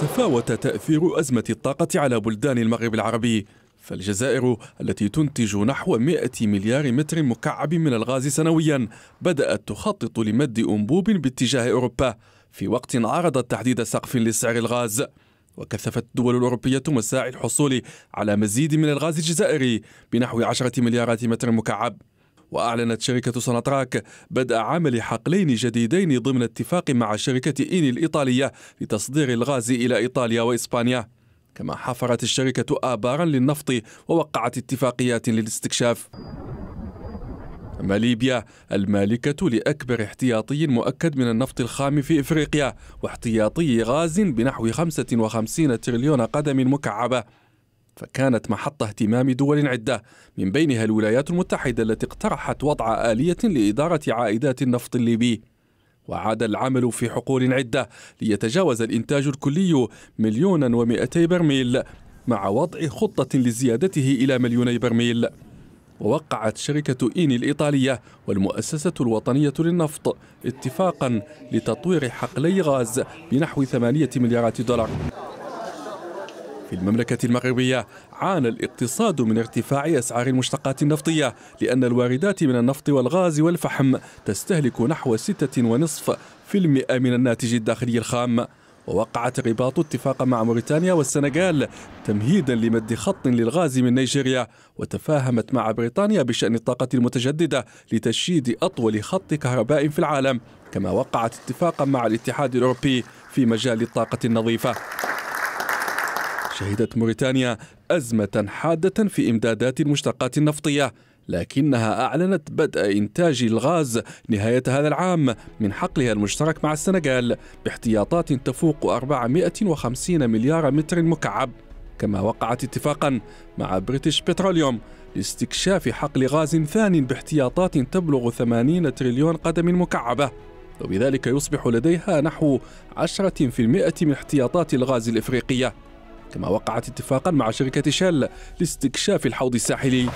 تفاوت تأثير أزمة الطاقة على بلدان المغرب العربي، فالجزائر التي تنتج نحو 100 مليار متر مكعب من الغاز سنويا بدأت تخطط لمد أنبوب باتجاه أوروبا، في وقت عرضت تحديد سقف لسعر الغاز. وكثفت الدول الأوروبية مساعي الحصول على مزيد من الغاز الجزائري بنحو 10 مليارات متر مكعب. وأعلنت شركة سوناتراك بدء عمل حقلين جديدين ضمن اتفاق مع شركة إيني الإيطالية لتصدير الغاز إلى إيطاليا وإسبانيا. كما حفرت الشركة آبارا للنفط ووقعت اتفاقيات للاستكشاف. أما ليبيا المالكة لأكبر احتياطي مؤكد من النفط الخام في إفريقيا، واحتياطي غاز بنحو 55 تريليون قدم مكعبة، فكانت محط اهتمام دول عدة من بينها الولايات المتحدة التي اقترحت وضع آلية لإدارة عائدات النفط الليبي. وعاد العمل في حقول عدة ليتجاوز الإنتاج الكلي 1,200,000 برميل، مع وضع خطة لزيادته إلى 2,000,000 برميل. ووقعت شركة إيني الإيطالية والمؤسسة الوطنية للنفط اتفاقا لتطوير حقلي غاز بنحو 8 مليارات دولار. في المملكة المغربية عانى الاقتصاد من ارتفاع أسعار المشتقات النفطية، لأن الواردات من النفط والغاز والفحم تستهلك نحو 6.5% من الناتج الداخلي الخام. ووقعت الرباط اتفاقا مع موريتانيا والسنغال تمهيدا لمد خط للغاز من نيجيريا، وتفاهمت مع بريطانيا بشأن الطاقة المتجددة لتشييد أطول خط كهرباء في العالم. كما وقعت اتفاقا مع الاتحاد الأوروبي في مجال الطاقة النظيفة. شهدت موريتانيا أزمة حادة في إمدادات المشتقات النفطية، لكنها أعلنت بدء إنتاج الغاز نهاية هذا العام من حقلها المشترك مع السنغال باحتياطات تفوق 450 مليار متر مكعب. كما وقعت اتفاقا مع بريتيش بتروليوم لاستكشاف حقل غاز ثان باحتياطات تبلغ 80 تريليون قدم مكعبة، وبذلك يصبح لديها نحو 10% من احتياطات الغاز الإفريقية. كما وقعت اتفاقا مع شركة شل لاستكشاف الحوض الساحلي.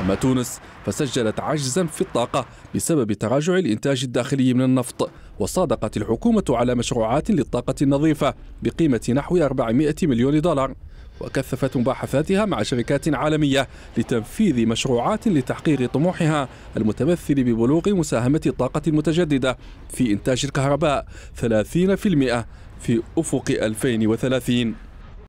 أما تونس فسجلت عجزا في الطاقة بسبب تراجع الإنتاج الداخلي من النفط، وصادقت الحكومة على مشروعات للطاقة النظيفة بقيمة نحو 400 مليون دولار، وكثفت مباحثاتها مع شركات عالمية لتنفيذ مشروعات لتحقيق طموحها المتمثل ببلوغ مساهمة الطاقة المتجددة في إنتاج الكهرباء 30% في أفق 2030.